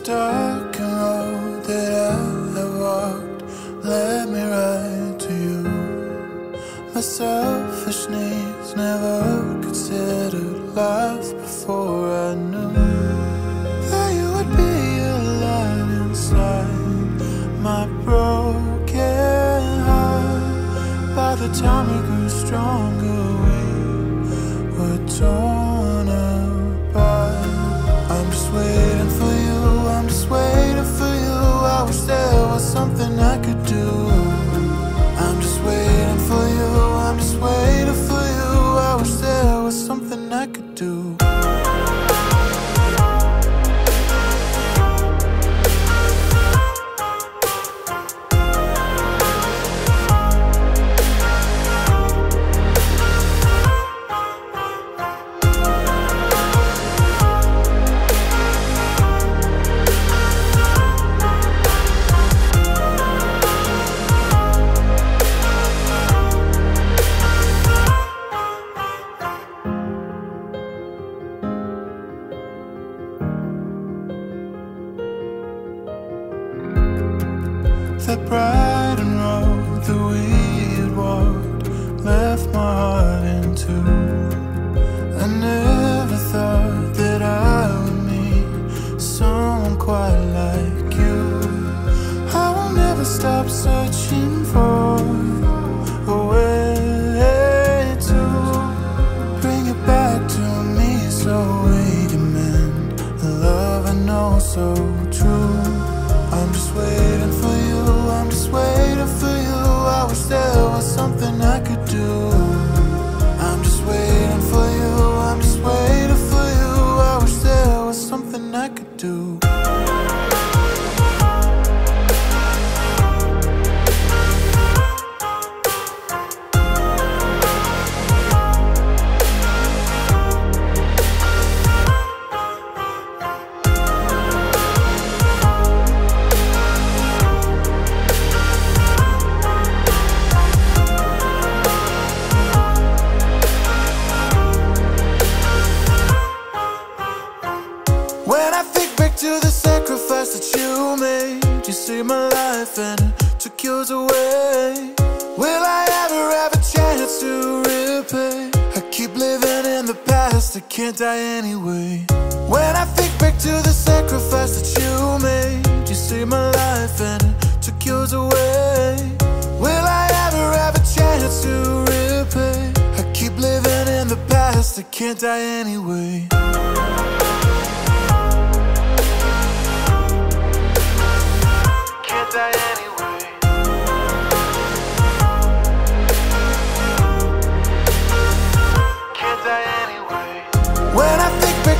this dark and road that I have walked, led me right to you. My selfish needs never considered life before I knew that you would be a light inside my broken heart. By the time we grew stronger, we were torn apart. I'm just waiting for you, I'm just waiting for you. I wish there was something I could do. I'm just waiting for you, I'm just waiting for you. I wish there was something I could do. The bright and road that we had walked left my heart in two. I never thought that I would meet someone quite like you. I will never stop searching for a way to bring it back to me, so we can mend the love I know so true. I'm just waiting for you, I'm just waiting for you. I wish there was something I could do. I'm just waiting for you, I'm just waiting for you. I wish there was something I could do. That you made, you saved my life and took yours away. Will I ever have a chance to repay? I keep living in the past, I can't die anyway. When I think back to the sacrifice that you made, you saved my life and took yours away. Will I ever have a chance to repay? I keep living in the past, I can't die anyway.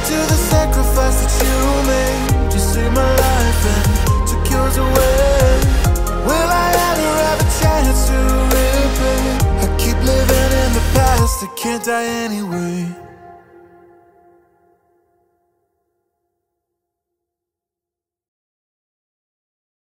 To the sacrifice that you made, you saved my life and took yours away. Will I ever have a chance to repay? I keep living in the past, I can't die anyway.